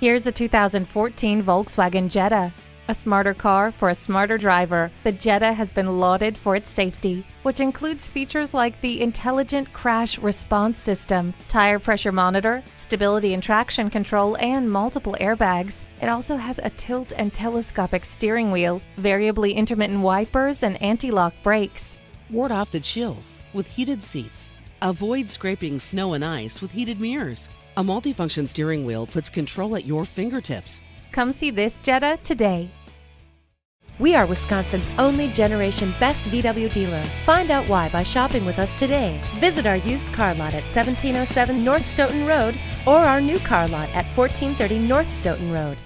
Here's a 2014 Volkswagen Jetta. A smarter car for a smarter driver, the Jetta has been lauded for its safety, which includes features like the intelligent crash response system, tire pressure monitor, stability and traction control, and multiple airbags. It also has a tilt and telescopic steering wheel, variably intermittent wipers, and anti-lock brakes. Ward off the chills with heated seats. Avoid scraping snow and ice with heated mirrors. A multifunction steering wheel puts control at your fingertips. Come see this Jetta today. We are Wisconsin's only generation best VW dealer. Find out why by shopping with us today. Visit our used car lot at 1707 North Stoughton Road or our new car lot at 1430 North Stoughton Road.